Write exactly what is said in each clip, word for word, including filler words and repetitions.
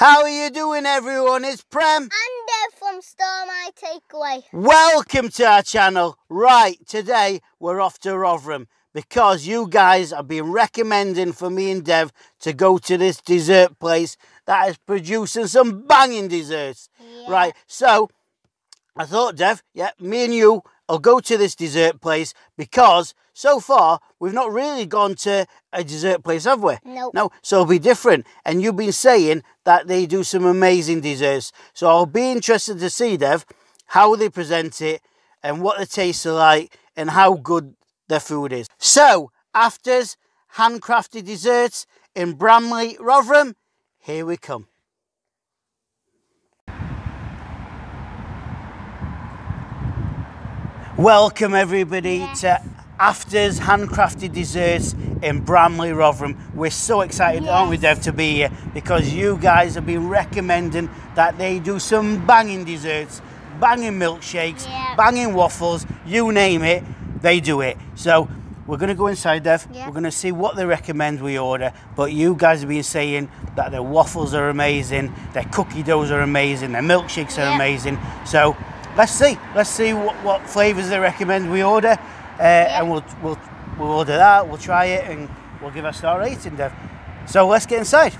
How are you doing, everyone? It's Prem and Dev from Star My Takeaway. Welcome to our channel. Right, today we're off to Rotherham because you guys have been recommending for me and Dev to go to this dessert place that is producing some banging desserts. Yeah. Right, so I thought, Dev, yeah, me and you will go to this dessert place because so far we've not really gone to a dessert place, have we? Nope. No. So it'll be different. And you've been saying that they do some amazing desserts. So I'll be interested to see, Dev, how they present it and what the tastes are like and how good their food is. So, Afters Handcrafted Desserts in Bramley, Rotherham, here we come. Welcome everybody yes. to Afters Handcrafted Desserts in Bramley, Rotherham. We're so excited, yes. aren't we, Dev, to be here because you guys have been recommending that they do some banging desserts, banging milkshakes, yep. banging waffles, you name it, they do it. So we're going to go inside, Dev. Yep. We're going to see what they recommend we order. But you guys have been saying that their waffles are amazing, their cookie doughs are amazing, their milkshakes are yep. amazing. So Let's see. Let's see what, what flavours they recommend we order, uh, yeah. and we'll we'll we'll order that. We'll try it, and we'll give a star rating, Dev. So let's get inside.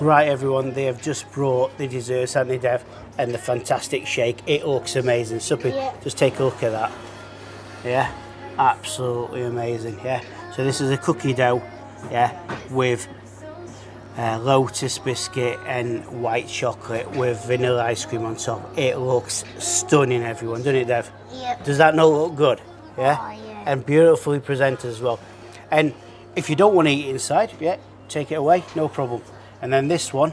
Right, everyone, they have just brought the desserts, haven't they, Dev? And the fantastic shake. It looks amazing. Suppy, yeah. just take a look at that. Yeah, absolutely amazing. Yeah, so this is a cookie dough, yeah, with uh, Lotus biscuit and white chocolate with vanilla ice cream on top. It looks stunning, everyone, doesn't it, Dev? Yeah. Does that not look good? Yeah? Oh, yeah. And beautifully presented as well. And if you don't want to eat inside, yeah, take it away, no problem. And then this one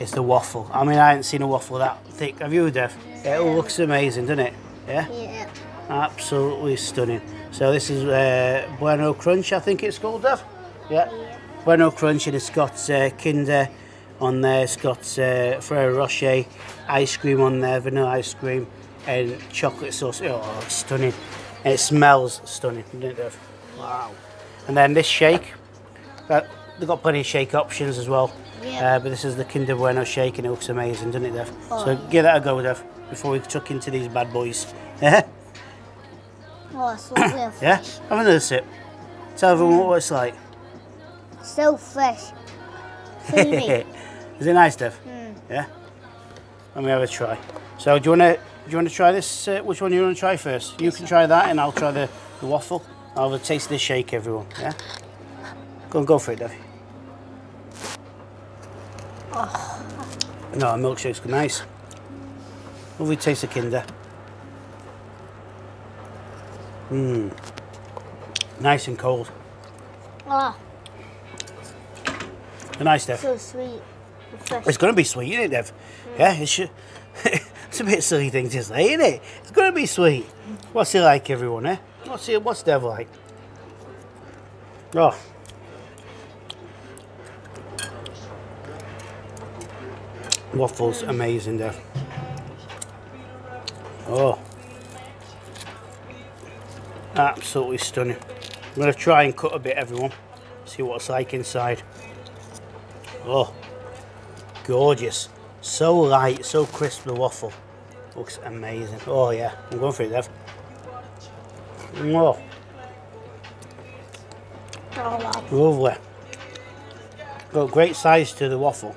is the waffle. I mean, I haven't seen a waffle that thick. Have you, Dev? Yeah. It looks amazing, doesn't it? Yeah? Yeah. Absolutely stunning. So this is uh, Bueno Crunch, I think it's called, Dev? Yeah. yeah. Bueno Crunch, and it's got uh, Kinder on there. It's got uh, Ferrero Rocher ice cream on there, vanilla ice cream, and chocolate sauce. Oh, it's stunning. And it smells stunning, doesn't it, Dev? Wow. And then this shake. That, They've got plenty of shake options as well, yeah. uh, but this is the Kinder Bueno shake and it looks amazing, doesn't it, Dev? Oh, so yeah. give that a go, Dev, before we tuck into these bad boys. oh, it's lovely. Yeah? Have another sip. Tell everyone mm. what it's like. So fresh. Is it nice, Dev? Mm. Yeah? Let me have a try. So do you want to do you want to try this? Uh, which one do you want to try first? You can try that and I'll try the, the waffle. I'll have a taste of the shake, everyone. Yeah? Go, go for it, Dev. Oh. No, a milkshake's nice. Lovely taste of Kinder. Mmm. Nice and cold. Ah. They're nice, Dev. So sweet. Refreshing. It's going to be sweet, isn't it, Dev? Mm. Yeah, it's, it's a bit silly thing to say, isn't it? It's going to be sweet. What's it like, everyone, eh? What's, it, what's Dev like? Oh. Waffles, amazing, Dev. Oh. Absolutely stunning. I'm going to try and cut a bit, everyone. See what it's like inside. Oh. Gorgeous. So light, so crisp, the waffle. Looks amazing. Oh, yeah. I'm going for it, Dev. Oh. Oh, wow. Lovely. Got great size to the waffle.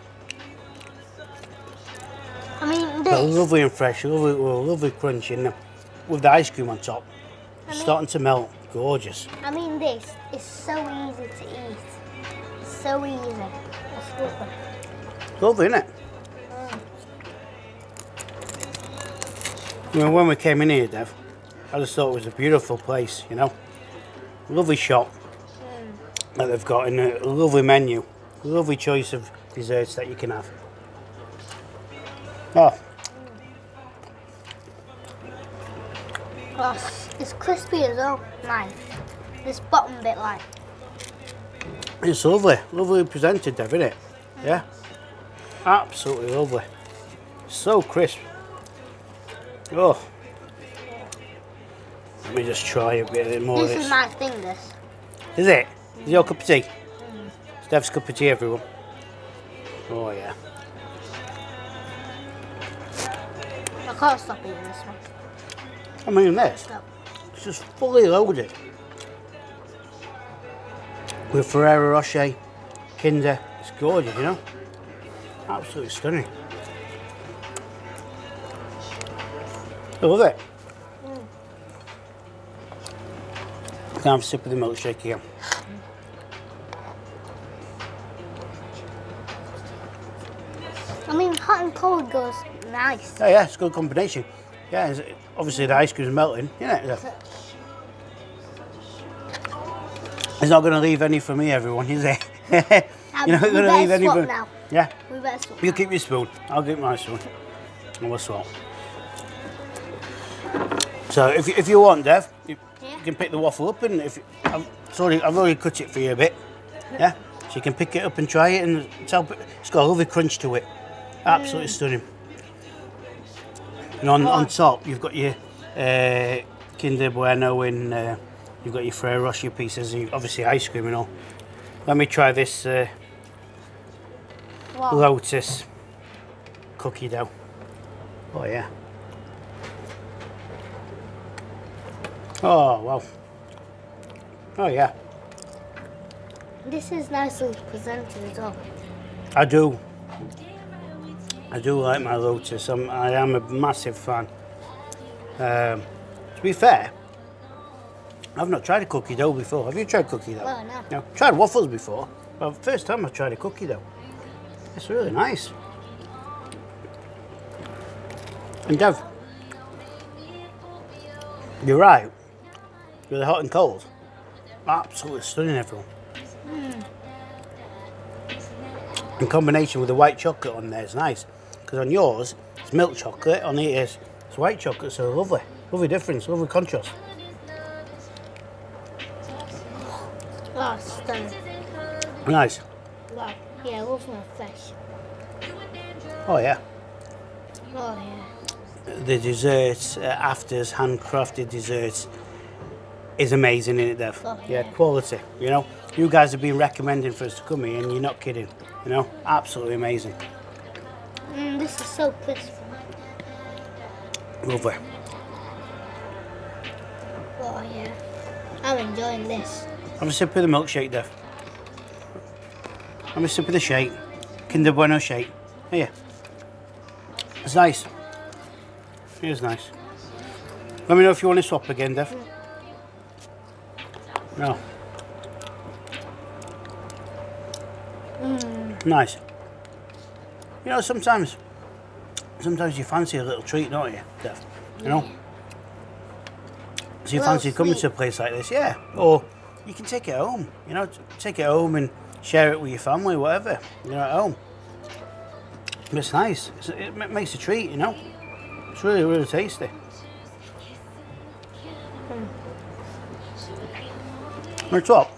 I mean, this. But lovely and fresh, lovely, lovely crunch in them. With the ice cream on top. I mean, starting to melt. Gorgeous. I mean, this is so easy to eat. So easy. It's lovely. Lovely, isn't it? Mm. You know, when we came in here, Dev, I just thought it was a beautiful place, you know. Lovely shop. That they've got, in a lovely menu, lovely choice of desserts that you can have. Oh, oh it's crispy as well. Nice. This bottom bit, like. It's lovely, lovely presented, Dev, isn't it? Mm. Yeah, absolutely lovely. So crisp. Oh, let me just try a bit more. This of this. Is my thing. This. Is it? Is your cup of tea? Mm. It's Dev's cup of tea, everyone. Oh, yeah. I can't stop eating this one. I mean, this. Stop. It's just fully loaded. With Ferrero Rocher, Kinder. It's gorgeous, you know? Absolutely stunning. I love it. Mm. Can I have a sip of the milkshake again? I mean, hot and cold goes nice. Oh yeah, it's a good combination. Yeah, it's, obviously the ice cream is melting, isn't it? It's not going to leave any for me, everyone, is it? You're not going to leave any for now. Yeah. We better swap. You now. Keep your spoon. I'll keep my spoon. And we'll swap. So if if you want, Dev, you, yeah. you can pick the waffle up, and if I've sorry, I've already cut it for you a bit. Yeah. So you can pick it up and try it, and tell it's got a lovely crunch to it. Absolutely mm. stunning. And on, on top, you've got your uh, Kinder Bueno, and uh, you've got your Ferrero Rocher pieces, and obviously ice cream and all. Let me try this uh, Lotus cookie dough. Oh, yeah. Oh, wow. Oh, yeah. This is nicely presented as well. I do. I do like my Lotus. I'm, I am a massive fan. Um, to be fair, I've not tried a cookie dough before. Have you tried cookie dough? Well, no. No, I've tried waffles before, but first time I tried a cookie dough. It's really nice. And Dev, you're right. Really hot and cold. Absolutely stunning, everyone. Mm. In combination with the white chocolate on there is nice. Because on yours, it's milk chocolate, on it is it's white chocolate, so lovely. Lovely difference, lovely contrast. Oh, stunning. Nice. Wow. Yeah, lovely and fresh. Oh, yeah. Oh, yeah. The desserts, uh, Afters Handcrafted Desserts, is amazing, isn't it, Dev? Oh, yeah. yeah, quality, you know? You guys have been recommending for us to come here, and you're not kidding, you know? Absolutely amazing. Mm, this is so crisp. Lovely. Oh, yeah. I'm enjoying this. Have a sip of the milkshake, Dev. Have a sip of the shake. Kinder Bueno shake. Here. It's nice. It is nice. Let me know if you want to swap again, Dev. Mm. No. nice. You know, sometimes sometimes you fancy a little treat, don't you, Dev? You know? So you well, fancy sweet. coming to a place like this, yeah. Or you can take it home, you know, take it home and share it with your family, whatever, you know, at home. It's nice. It's, it makes a treat, you know. It's really, really tasty. Mm. Can we swap?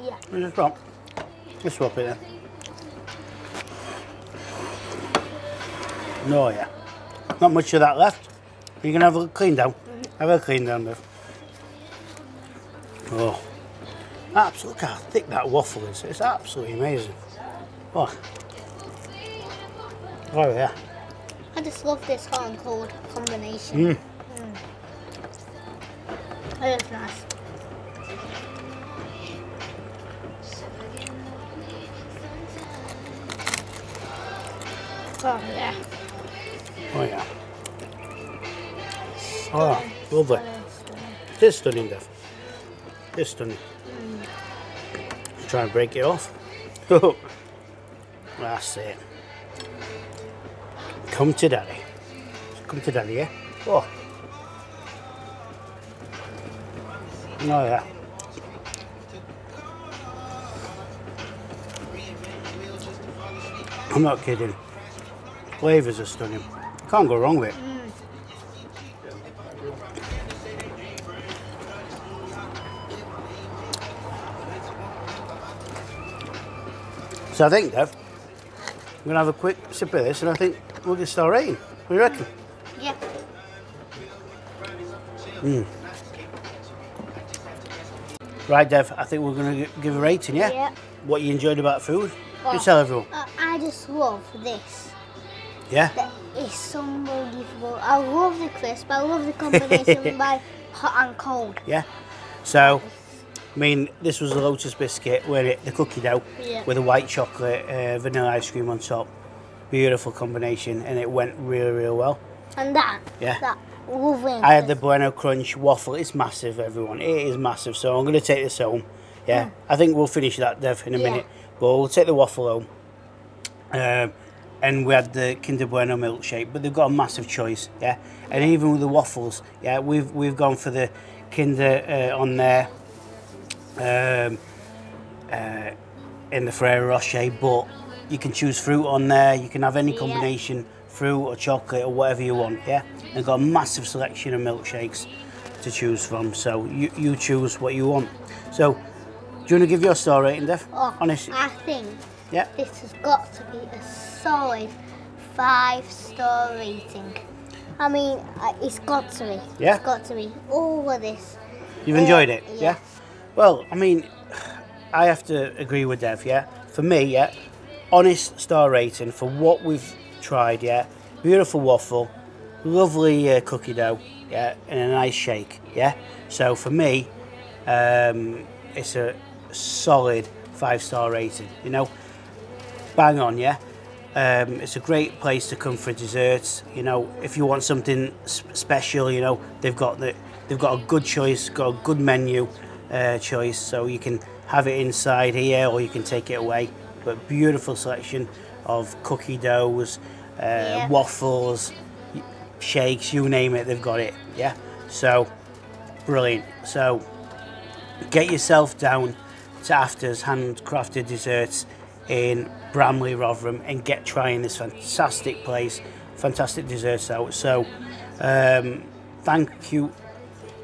Yeah. Can we just swap? Let's swap it then. No, yeah. Not much of that left. You can have a clean down. Mm-hmm. Have a clean down, Dev. Oh. Absolutely, look how thick that waffle is. It's absolutely amazing. Oh. Oh, yeah. I just love this hot and cold combination. Mm. Mm. It is nice. Oh, yeah. Oh, yeah. Stunning. Oh, lovely. Stunning, stunning. It is stunning, Dev. It is stunning. Mm. Just try and break it off. That's it. Come to daddy. Come to daddy, yeah? Oh. Oh, yeah. I'm not kidding. Flavours are stunning. Can't go wrong with it. Mm. So I think, Dev, I'm going to have a quick sip of this and I think we'll get start eating. What do you reckon? Yeah. Mm. Right, Dev, I think we're going to give a rating, yeah? Yeah. What you enjoyed about food? Well, you tell everyone. Uh, I just love this. Yeah? That it's unbelievable. I love the crisp. I love the combination by hot and cold. Yeah. So, I mean, this was a Lotus biscuit, where it, the cookie dough, yeah, with a white chocolate, uh, vanilla ice cream on top. Beautiful combination, and it went really, really well. And that, yeah, that lovely. I had the Bueno Crunch waffle. It's massive, everyone. It is massive. So I'm going to take this home. Yeah, mm. I think we'll finish that, Dev, in a yeah. minute. But we'll take the waffle home. Um, and we had the Kinder Bueno milkshake, but they've got a massive choice. Yeah, and even with the waffles, yeah, we've we've gone for the Kinder uh, on there, um, uh, in the Ferrero Rocher, but you can choose fruit on there. You can have any combination, yeah, fruit or chocolate or whatever you want, yeah? And they've got a massive selection of milkshakes to choose from, so you, you choose what you want. So, do you want to give your star rating, Dev? Oh, honest. I think yeah. this has got to be a solid five-star rating. I mean, it's got to be. Yeah? It's got to be. All of this. You've enjoyed uh, it, yeah. yeah? Well, I mean, I have to agree with Dev, yeah? For me, yeah? Honest star rating for what we've tried, yeah. Beautiful waffle, lovely uh, cookie dough, yeah, and a nice shake, yeah. So for me, um, it's a solid five-star rating, you know, bang on, yeah. Um, it's a great place to come for desserts, you know. If you want something special, you know, they've got the, they've got a good choice, got a good menu uh, choice, so you can have it inside here or you can take it away. But beautiful selection of cookie doughs, uh, yeah. waffles, shakes, you name it, they've got it, yeah? So, brilliant. So, get yourself down to Afters Handcrafted Desserts in Bramley, Rotherham, and get trying this fantastic place, fantastic desserts out. So, um, thank you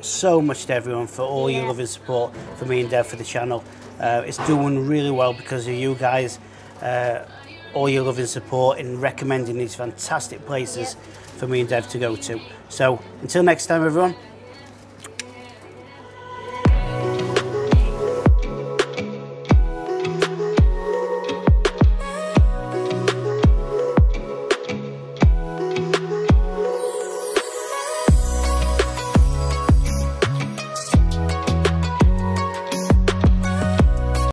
so much to everyone for all yeah. your love and support for me and Dev for the channel. Uh, it's doing really well because of you guys, uh, all your love and support and recommending these fantastic places yep. for me and Dev to go to. So until next time, everyone.